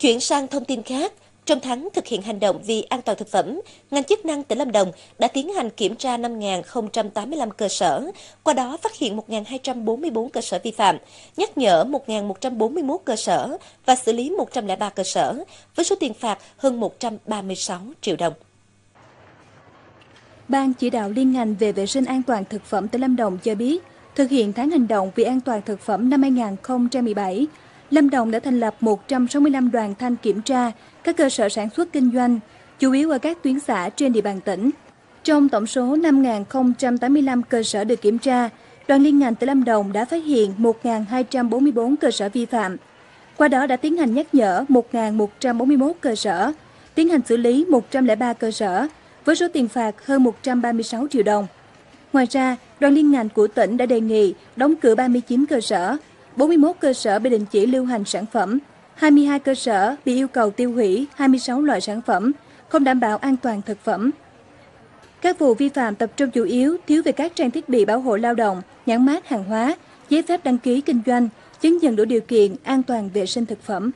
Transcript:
Chuyển sang thông tin khác, trong tháng thực hiện hành động vì an toàn thực phẩm, ngành chức năng tỉnh Lâm Đồng đã tiến hành kiểm tra 5.085 cơ sở, qua đó phát hiện 1.244 cơ sở vi phạm, nhắc nhở 1.141 cơ sở và xử lý 103 cơ sở, với số tiền phạt hơn 136 triệu đồng. Ban chỉ đạo liên ngành về vệ sinh an toàn thực phẩm tỉnh Lâm Đồng cho biết, thực hiện tháng hành động vì an toàn thực phẩm năm 2017, Lâm Đồng đã thành lập 165 đoàn thanh kiểm tra các cơ sở sản xuất kinh doanh, chủ yếu ở các tuyến xã trên địa bàn tỉnh. Trong tổng số 5.085 cơ sở được kiểm tra, đoàn liên ngành tỉnh Lâm Đồng đã phát hiện 1.244 cơ sở vi phạm. Qua đó đã tiến hành nhắc nhở 1.141 cơ sở, tiến hành xử lý 103 cơ sở, với số tiền phạt hơn 136 triệu đồng. Ngoài ra, đoàn liên ngành của tỉnh đã đề nghị đóng cửa 39 cơ sở, 41 cơ sở bị đình chỉ lưu hành sản phẩm, 22 cơ sở bị yêu cầu tiêu hủy 26 loại sản phẩm không đảm bảo an toàn thực phẩm. Các vụ vi phạm tập trung chủ yếu thiếu về các trang thiết bị bảo hộ lao động, nhãn mác hàng hóa, giấy phép đăng ký kinh doanh, chứng nhận đủ điều kiện an toàn vệ sinh thực phẩm.